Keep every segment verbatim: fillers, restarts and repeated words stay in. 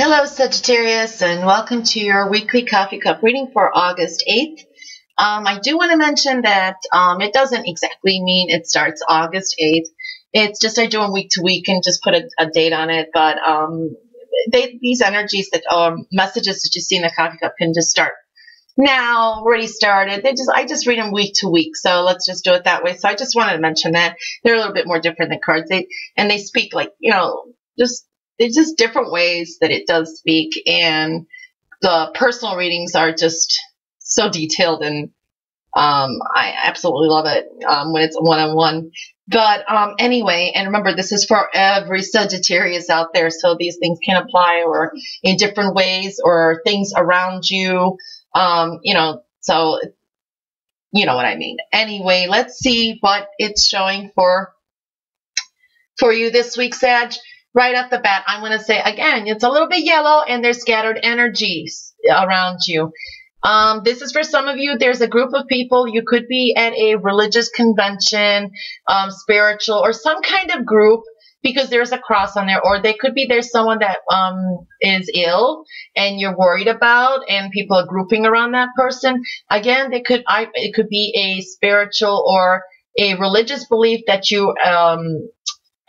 Hello, Sagittarius, and welcome to your weekly coffee cup reading for August eighth. Um, I do want to mention that um, it doesn't exactly mean it starts August eighth. It's just I do them week to week and just put a, a date on it. But um, they, these energies, that um, messages that you see in the coffee cup can just start now, already started. They just I just read them week to week, so let's just do it that way. So I just wanted to mention that they're a little bit more different than cards. They and they speak like you know just. There's just different ways that it does speak, and the personal readings are just so detailed, and um, I absolutely love it um, when it's one-on-one. But um, anyway, and remember, this is for every Sagittarius out there, so these things can apply or in different ways or things around you, um, you know, so you know what I mean. Anyway, let's see what it's showing for, for you this week, Sag. Right off the bat, I'm going to say, again, it's a little bit yellow and there's scattered energies around you. Um, this is for some of you. There's a group of people. You could be at a religious convention, um, spiritual, or some kind of group because there's a cross on there. Or they could be there's someone that um, is ill and you're worried about and people are grouping around that person. Again, they could, I, it could be a spiritual or a religious belief that you um, –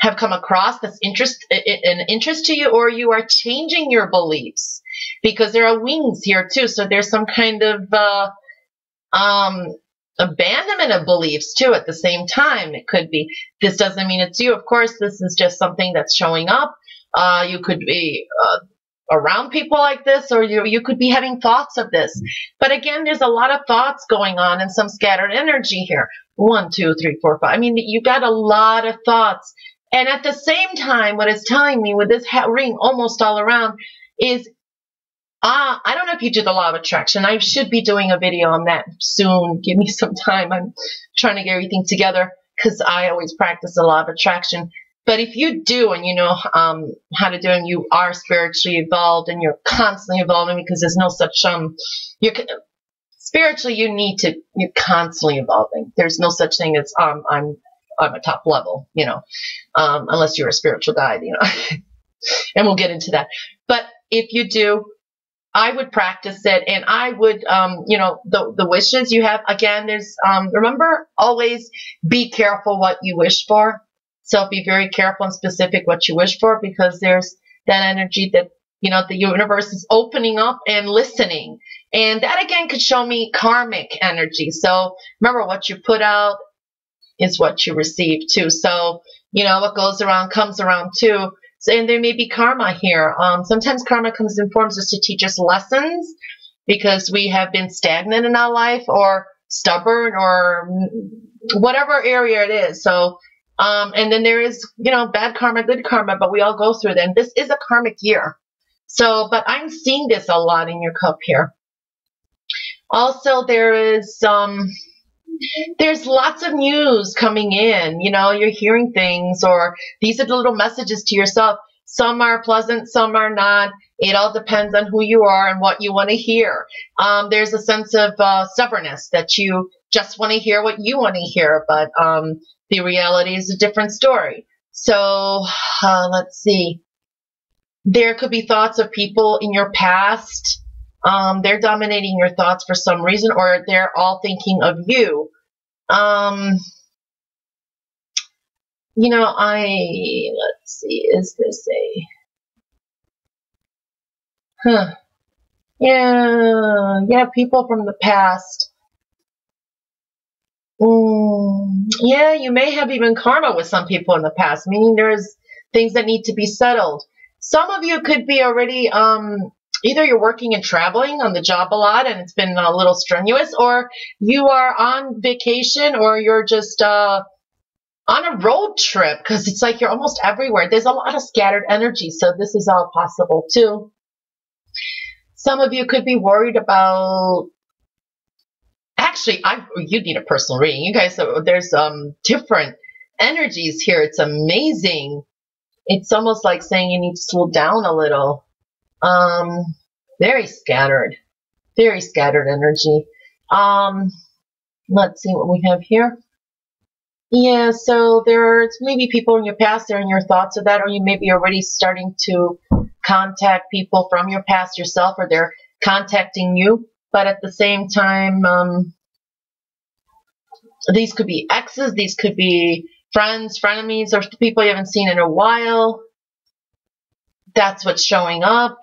have come across that's interest, an interest to you, or you are changing your beliefs because there are wings here too. So there's some kind of uh, um, abandonment of beliefs too at the same time. It could be. This doesn't mean it's you. Of course, this is just something that's showing up. Uh, you could be uh, around people like this, or you, you could be having thoughts of this. But again, there's a lot of thoughts going on and some scattered energy here. One, two, three, four, five. I mean, you've got a lot of thoughts. And at the same time, what it's telling me with this hat ring almost all around is, ah, uh, I don't know if you do the law of attraction. I should be doing a video on that soon. Give me some time. I'm trying to get everything together because I always practice the law of attraction. But if you do and you know um, how to do it and you are spiritually evolved and you're constantly evolving because there's no such, um, you're, spiritually you need to, you're constantly evolving. There's no such thing as um, I'm, I'm a top level, you know, um, unless you're a spiritual guide, you know, and we'll get into that. But if you do, I would practice it, and I would, um, you know, the, the wishes you have, again, there's, um, remember, always be careful what you wish for. So be very careful and specific what you wish for, because there's that energy that, you know, the universe is opening up and listening. And that, again, could show me karmic energy. So remember, what you put out is what you receive too. So, you know, what goes around comes around too. So, and there may be karma here. Um, sometimes karma comes in forms just to teach us lessons because we have been stagnant in our life or stubborn or whatever area it is. So, um, and then there is, you know, bad karma, good karma, but we all go through them. This is a karmic year. So, but I'm seeing this a lot in your cup here. Also, there is, um, there's lots of news coming in, you know, you're hearing things, or these are the little messages to yourself. Some are pleasant, some are not. It all depends on who you are and what you want to hear. Um, there's a sense of uh, stubbornness that you just want to hear what you want to hear, but um, the reality is a different story. So uh, let's see. There could be thoughts of people in your past. Um, they're dominating your thoughts for some reason, or they're all thinking of you. Um, you know, I, let's see, is this a, huh, yeah, yeah, people from the past. Mm, yeah, you may have even karma with some people in the past, meaning there's things that need to be settled. Some of you could be already, um, either you're working and traveling on the job a lot and it's been a little strenuous, or you are on vacation, or you're just uh, on a road trip because it's like you're almost everywhere. There's a lot of scattered energy, so this is all possible too. Some of you could be worried about... Actually, I you need a personal reading. You guys, so there's um, different energies here. It's amazing. It's almost like saying you need to slow down a little. Um, very scattered, very scattered energy. Um, let's see what we have here. Yeah, so there's maybe people in your past, they're in your thoughts of that, or you may be already starting to contact people from your past yourself, or they're contacting you. But at the same time, um, these could be exes, these could be friends, frenemies, or people you haven't seen in a while. That's what's showing up.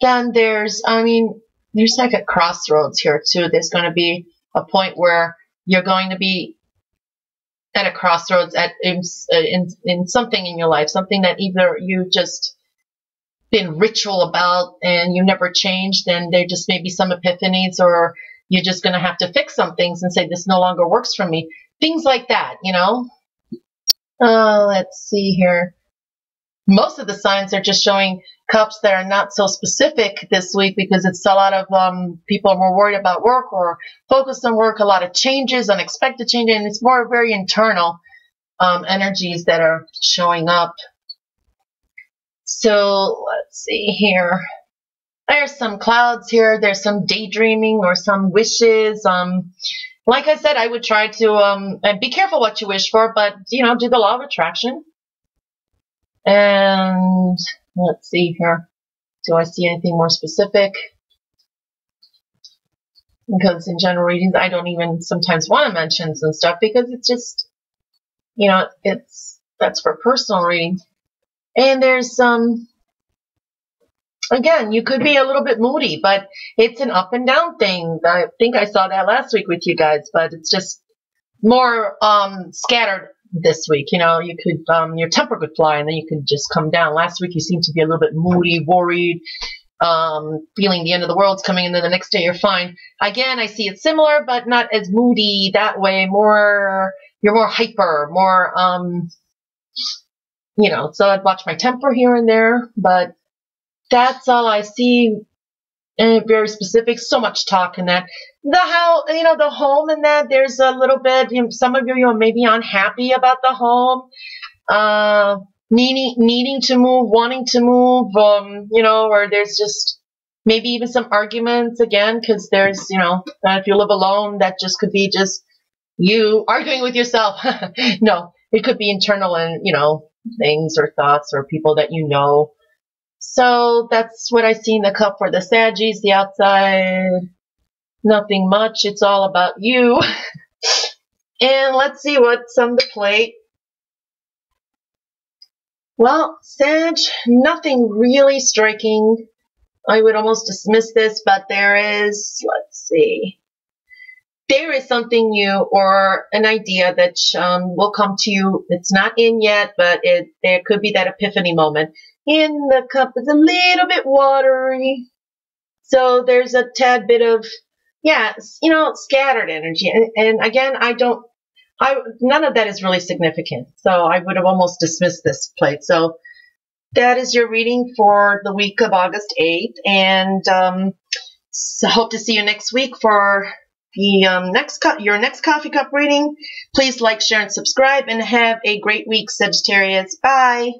Then there's, I mean, there's like a crossroads here too. There's going to be a point where you're going to be at a crossroads at in, in, in something in your life, something that either you just been ritual about and you never changed, and there just may be some epiphanies, or you're just going to have to fix some things and say, this no longer works for me. Things like that, you know. Uh, let's see here. Most of the signs are just showing cups that are not so specific this week, because it's a lot of um, people are more worried about work or focused on work, a lot of changes, unexpected changes, and it's more very internal um, energies that are showing up. So let's see here. There's some clouds here. There's some daydreaming or some wishes. Um, like I said, I would try to um, and be careful what you wish for, but, you know, do the law of attraction. And let's see here. Do I see anything more specific? Because in general readings, I don't even sometimes want to mention some stuff, because it's just, you know, it's, that's for personal reading. And there's some, um, again, you could be a little bit moody, but it's an up and down thing. I think I saw that last week with you guys, but it's just more um, scattered this week. You know, you could, um, your temper could fly, and then you could just come down. Last week, you seemed to be a little bit moody, worried, um, feeling the end of the world's coming, and then the next day you're fine. Again, I see it's similar, but not as moody that way. More, you're more hyper, more, um, you know, so I'd watch my temper here and there, but that's all I see. And very specific, so much talk in that. The how, you know, the home in that, there's a little bit, you know, some of you, you know, may be unhappy about the home, uh, needing, needing to move, wanting to move, um, you know, or there's just maybe even some arguments again, because there's, you know, uh, if you live alone, that just could be just you arguing with yourself. No, it could be internal and, you know, things or thoughts or people that you know. So that's what I see in the cup for the Saggies. The outside, nothing much. It's all about you. And let's see what's on the plate. Well, Sag, nothing really striking. I would almost dismiss this, but there is, let's see. There is something new or an idea that um, will come to you. It's not in yet, but it, there could be that epiphany moment. In the cup is a little bit watery. So there's a tad bit of, yeah, you know, scattered energy. And, and again, I don't, I, none of that is really significant. So I would have almost dismissed this plate. So that is your reading for the week of August eighth. And um, so hope to see you next week for the um, next cup, your next coffee cup reading. Please like, share, and subscribe, and have a great week, Sagittarius. Bye.